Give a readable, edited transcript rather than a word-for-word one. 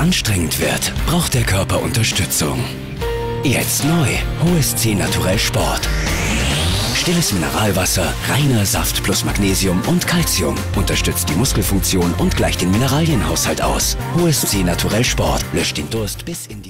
anstrengend wird, braucht der Körper Unterstützung. Jetzt neu, HOHES C Naturell Sport. Stilles Mineralwasser, reiner Saft plus Magnesium und Calcium. Unterstützt die Muskelfunktion und gleicht den Mineralienhaushalt aus. HOHES C Naturell Sport löscht den Durst bis in die...